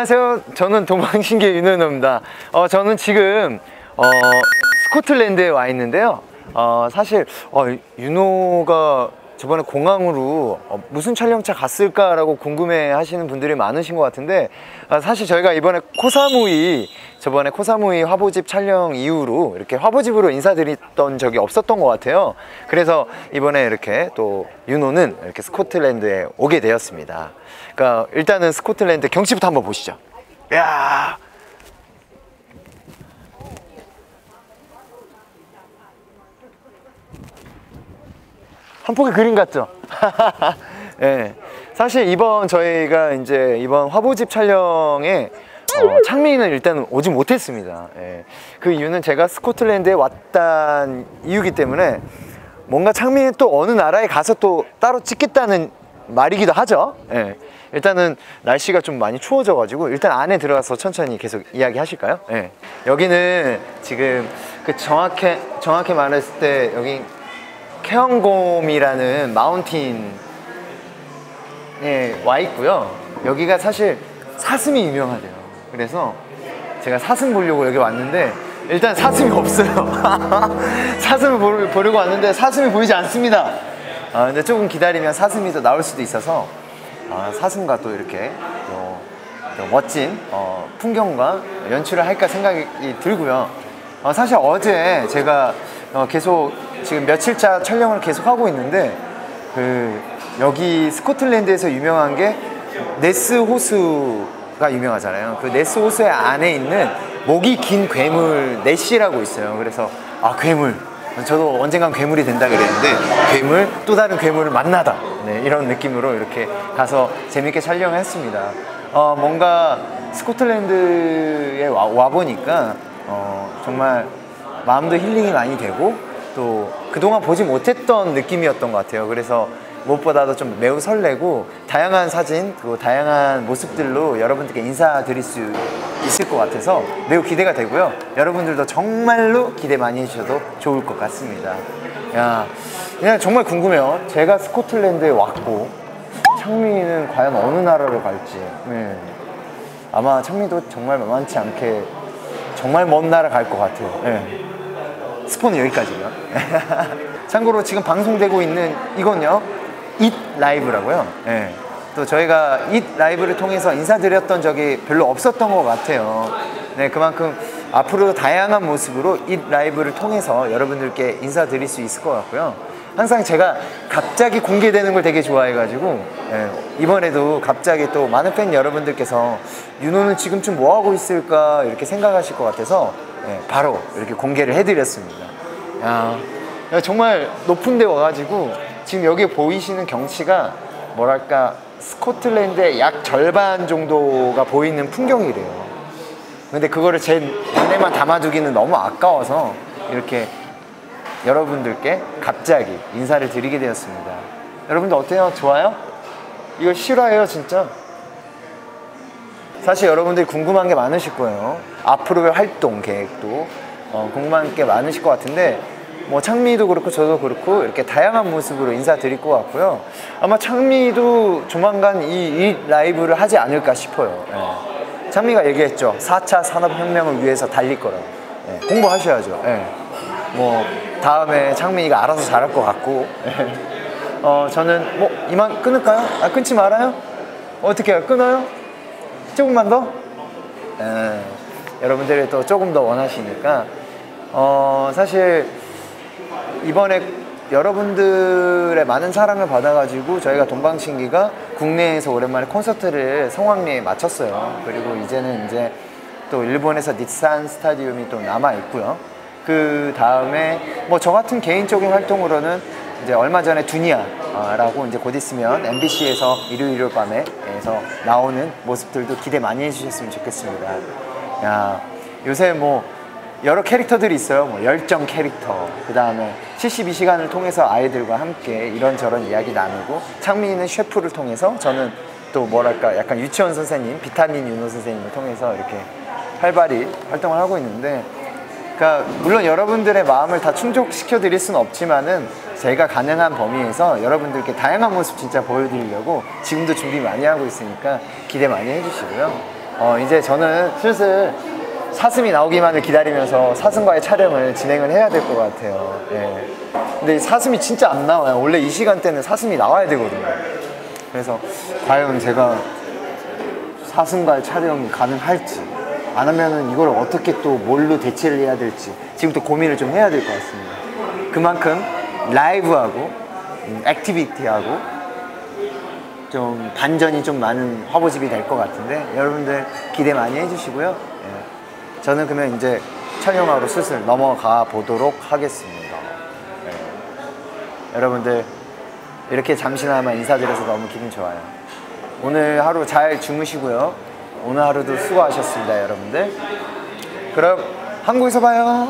안녕하세요. 저는 동방신기 유노윤호입니다. 저는 지금 스코틀랜드에 와 있는데요. 사실 윤호가 저번에 공항으로 무슨 촬영차 갔을까라고 궁금해 하시는 분들이 많으신 것 같은데, 사실 저희가 이번에 코사무이 화보집 촬영 이후로 이렇게 화보집으로 인사드렸던 적이 없었던 것 같아요. 그래서 이번에 이렇게 또 윤호는 이렇게 스코틀랜드에 오게 되었습니다. 그러니까 일단은 스코틀랜드 경치부터 한번 보시죠. 이야, 한 폭의 그림 같죠? 네. 사실 이번 화보집 촬영에 창민이는 일단 오지 못했습니다. 예. 그 이유는 제가 스코틀랜드에 왔다는 이유기 때문에 뭔가 창민이 또 어느 나라에 가서 또 따로 찍겠다는 말이기도 하죠. 예. 일단은 날씨가 좀 많이 추워져 가지고 일단 안에 들어가서 천천히 계속 이야기 하실까요? 예. 여기는 지금 그 정확히 말했을 때 여기 케언곰이라는 마운틴에 와 있고요. 여기가 사실 사슴이 유명하대요. 그래서 제가 사슴 보려고 여기 왔는데 일단 사슴이 없어요. 사슴을 보려고 왔는데 사슴이 보이지 않습니다. 근데 조금 기다리면 사슴이 또 나올 수도 있어서 사슴과 또 이렇게 또 멋진 풍경과 연출을 할까 생각이 들고요. 사실 어제 제가 계속 지금 며칠차 촬영을 계속 하고 있는데, 여기 스코틀랜드에서 유명한 게 네스 호수가 유명하잖아요. 그 네스 호수의 안에 있는 목이 긴 괴물 네시라고 있어요. 그래서 괴물, 저도 언젠간 괴물이 된다 그랬는데 괴물, 또 다른 괴물을 만나다, 네, 이런 느낌으로 이렇게 가서 재밌게 촬영했습니다. 뭔가 스코틀랜드에 와보니까 정말 마음도 힐링이 많이 되고 또 그동안 보지 못했던 느낌이었던 것 같아요. 그래서 무엇보다도 좀 매우 설레고 다양한 사진, 그리고 다양한 모습들로 여러분들께 인사드릴 수 있을 것 같아서 매우 기대가 되고요. 여러분들도 정말로 기대 많이 해주셔도 좋을 것 같습니다. 야, 그냥 정말 궁금해요. 제가 스코틀랜드에 왔고 창민이는 과연 어느 나라로 갈지. 네. 아마 창민도 정말 만만치 않게 정말 먼 나라 갈 것 같아요. 네. 스포는 여기까지고요. 참고로 지금 방송되고 있는 이건요, 잇 라이브라고요. 네. 또 저희가 잇 라이브를 통해서 인사드렸던 적이 별로 없었던 것 같아요. 네, 그만큼 앞으로도 다양한 모습으로 잇 라이브를 통해서 여러분들께 인사드릴 수 있을 것 같고요. 항상 제가 갑자기 공개되는 걸 되게 좋아해가지고, 네, 이번에도 갑자기 또 많은 팬 여러분들께서 윤호는 지금쯤 뭐하고 있을까 이렇게 생각하실 것 같아서, 네, 바로 이렇게 공개를 해드렸습니다. 야, 정말 높은 데 와가지고 지금 여기 보이시는 경치가 뭐랄까 스코틀랜드의 약 절반 정도가 보이는 풍경이래요. 근데 그거를 제 눈에만 담아두기는 너무 아까워서 이렇게 여러분들께 갑자기 인사를 드리게 되었습니다. 여러분들 어때요? 좋아요? 이거 실화예요 진짜. 사실 여러분들이 궁금한 게 많으실 거예요. 앞으로의 활동 계획도 궁금한 게 많으실 것 같은데, 뭐 창미도 그렇고 저도 그렇고 이렇게 다양한 모습으로 인사드릴 것 같고요. 아마 창미도 조만간 이 라이브를 하지 않을까 싶어요. 예. 창미가 얘기했죠. 4차 산업혁명을 위해서 달릴 거라고. 예. 공부하셔야죠. 예. 뭐 다음에 창민이가 알아서 잘할 것 같고. 저는 뭐 이만 끊을까요? 끊지 말아요? 어떻게 해요? 끊어요? 조금만 더? 여러분들이 또 조금 더 원하시니까. 사실 이번에 여러분들의 많은 사랑을 받아가지고 저희가 동방신기가 국내에서 오랜만에 콘서트를 성황리에 마쳤어요. 그리고 이제는 이제 또 일본에서 닛산 스타디움이 또 남아있고요. 그 다음에 뭐 저 같은 개인적인 활동으로는 이제 얼마 전에 두니아라고 이제 곧 있으면 MBC에서 일요일 밤에서 나오는 모습들도 기대 많이 해주셨으면 좋겠습니다. 야, 요새 뭐 여러 캐릭터들이 있어요. 뭐 열정 캐릭터, 그 다음에 72시간을 통해서 아이들과 함께 이런저런 이야기 나누고, 창민이는 셰프를 통해서, 저는 또 뭐랄까 약간 유치원 선생님, 비타민 유노 선생님을 통해서 이렇게 활발히 활동을 하고 있는데, 그러니까 물론 여러분들의 마음을 다 충족시켜 드릴 수는 없지만은 제가 가능한 범위에서 여러분들께 다양한 모습 진짜 보여드리려고 지금도 준비 많이 하고 있으니까 기대 많이 해주시고요. 이제 저는 슬슬 사슴이 나오기만을 기다리면서 사슴과의 촬영을 진행을 해야 될 것 같아요. 예. 근데 사슴이 진짜 안 나와요. 원래 이 시간대는 사슴이 나와야 되거든요. 그래서 과연 제가 사슴과의 촬영이 가능할지, 안 하면은 이걸 어떻게 또 뭘로 대체를 해야 될지 지금부터 고민을 좀 해야 될 것 같습니다. 그만큼 라이브하고 액티비티하고 좀 반전이 좀 많은 화보집이 될 것 같은데 여러분들 기대 많이 해주시고요. 예. 저는 그러면 이제 촬영하러 슬슬 넘어가 보도록 하겠습니다. 예. 여러분들 이렇게 잠시나마 인사드려서 너무 기분 좋아요. 오늘 하루 잘 주무시고요. 오늘 하루도 수고하셨습니다, 여러분들. 그럼 한국에서 봐요.